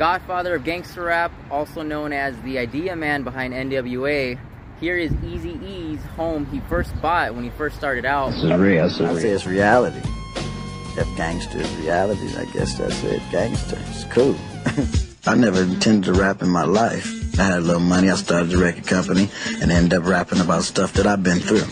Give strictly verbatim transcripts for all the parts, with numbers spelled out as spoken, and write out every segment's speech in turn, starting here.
Godfather of gangster rap, also known as the idea man behind N W A Here is Eazy-E's home he first bought when he first started out. This is real. This is real. I'd say it's reality. That gangster is reality. I guess that's it. Gangster. It's cool. I never intended to rap in my life. I had a little money. I started a record company and ended up rapping about stuff that I've been through.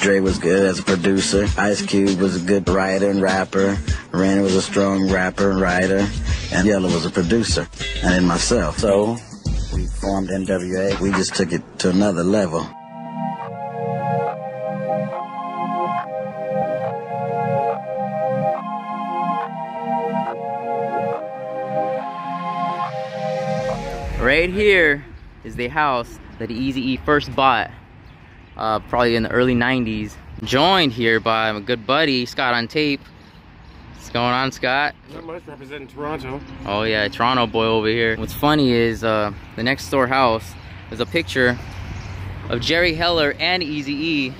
Dre was good as a producer. Ice Cube was a good writer and rapper. Ren was a strong rapper and writer. And Yella was a producer. And then myself. So we formed N W A We just took it to another level. Right here is the house that Eazy-E first bought, uh, probably in the early nineties. Joined here by my good buddy, Scott on Tape. What's going on, Scott? Not much, representing Toronto. Oh yeah, Toronto boy over here. What's funny is uh, the next door house, there's a picture of Jerry Heller and Eazy-E.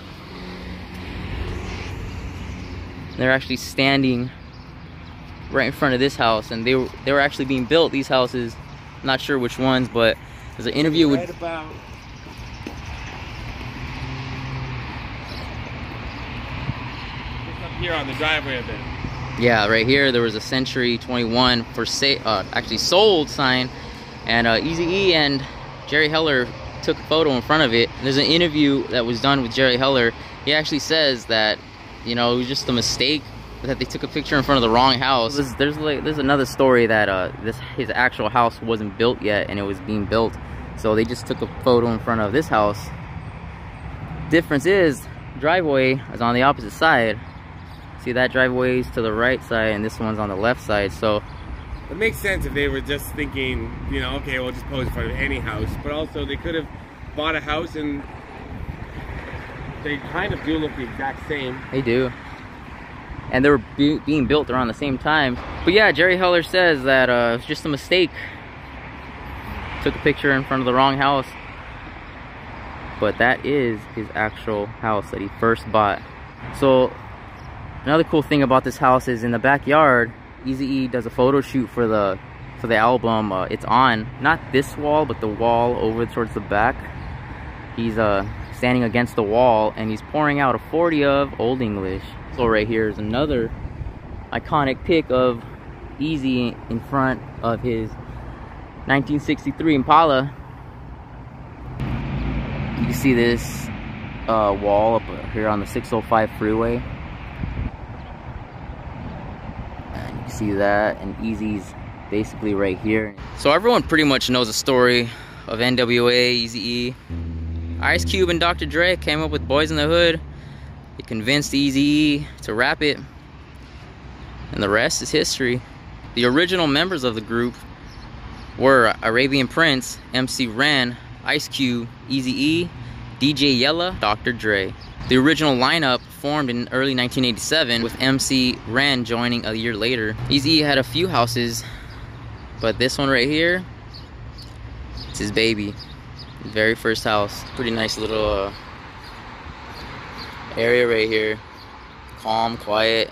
They're actually standing right in front of this house, and they were, they were actually being built, these houses. Not sure which ones, but there's an interview right with about up here on the driveway a bit. Yeah, right here there was a Century twenty-one for sale, uh, actually sold sign, and uh, Eazy-E and Jerry Heller took a photo in front of it. There's an interview that was done with Jerry Heller. He actually says that, you know, it was just a mistake that they took a picture in front of the wrong house. There's, there's like there's another story that uh this his actual house wasn't built yet and it was being built, so they just took a photo in front of this house. Difference is, driveway is on the opposite side. See, that driveway's to the right side and this one's on the left side, so it makes sense if they were just thinking, you know, okay, we'll just pose in front of any house. But also they could have bought a house and they kind of do look the exact same. They do. And they were be being built around the same time. But yeah, Jerry Heller says that uh, it's just a mistake. Took a picture in front of the wrong house. But that is his actual house that he first bought. So another cool thing about this house is in the backyard, Eazy-E does a photo shoot for the for the album. Uh, it's on not this wall, but the wall over towards the back. He's uh, standing against the wall and he's pouring out a forty of Old English. So right here is another iconic pic of Eazy in front of his nineteen sixty-three Impala. You can see this uh, wall up here on the six oh five freeway. And you can see that, and Eazy's basically right here. So everyone pretty much knows the story of N W A, Eazy-E. Ice Cube and Doctor Dre came up with Boys in the Hood. It convinced Eazy-E to rap it, and the rest is history. The original members of the group were Arabian Prince, M C Ren, Ice Cube, Eazy-E, D J Yella, Doctor Dre. The original lineup formed in early nineteen eighty-seven with M C Ren joining a year later. Eazy-E had a few houses, but this one right here, it's his baby, his very first house. Pretty nice little uh, area right here. Calm, quiet.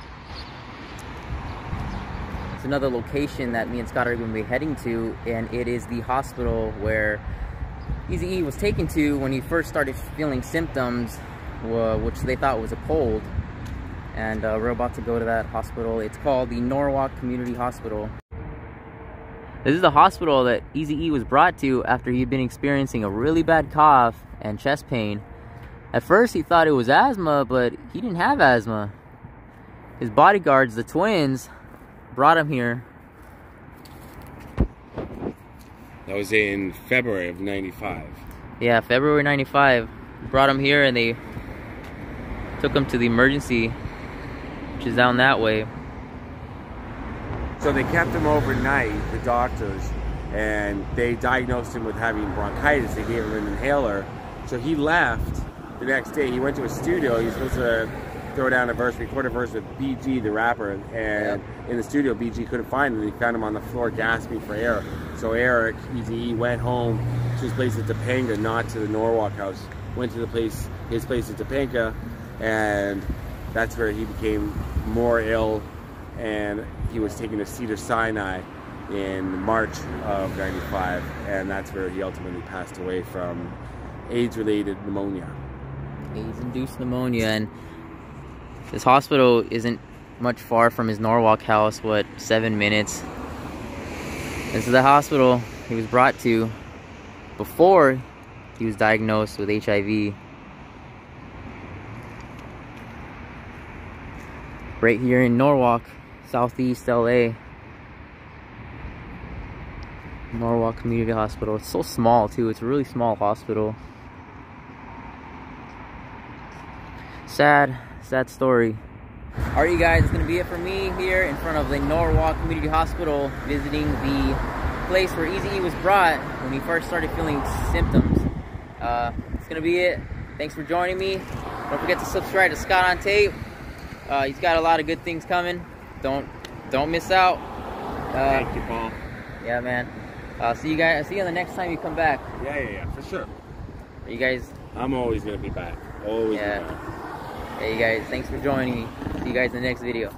It's another location that me and Scott are going to be heading to, and it is the hospital where Eazy-E was taken to when he first started feeling symptoms, uh, which they thought was a cold. And uh, we're about to go to that hospital. It's called the Norwalk Community Hospital. This is the hospital that Eazy-E was brought to after he'd been experiencing a really bad cough and chest pain. At first he thought it was asthma, but he didn't have asthma. His bodyguards, the twins, brought him here. That was in February of ninety-five. Yeah, February ninety-five. Brought him here and they took him to the emergency, which is down that way. So they kept him overnight, the doctors, and they diagnosed him with having bronchitis. They gave him an inhaler, so he left. The next day, he went to a studio. He was supposed to throw down a verse, record a verse with B G, the rapper. And in the studio, B G couldn't find him. He found him on the floor gasping for air. So Eric, Eazy-E, went home to his place at Topanga, not to the Norwalk house. Went to the place, his place at Topanga, and that's where he became more ill. And he was taken to Cedars-Sinai, in March of ninety-five, and that's where he ultimately passed away from AIDS-related pneumonia. AIDS-induced pneumonia, and this hospital isn't much far from his Norwalk house, what, seven minutes. This is the hospital he was brought to before he was diagnosed with H I V. Right here in Norwalk, Southeast L A. Norwalk Community Hospital. It's so small too. It's a really small hospital. Sad, sad story. Alright you guys, it's going to be it for me here in front of the Norwalk Community Hospital, visiting the place where Eazy-E was brought when he first started feeling symptoms. Uh, it's going to be it. Thanks for joining me. Don't forget to subscribe to Scott on Tape. Uh, he's got a lot of good things coming. Don't don't miss out. Uh, Thank you, Paul. Yeah, man. Uh, see you guys. See you the next time you come back. Yeah, yeah, yeah, for sure. You guys. I'm always going to be back. Always. Yeah. Be back. Hey, you guys. Thanks for joining me. See you guys in the next video.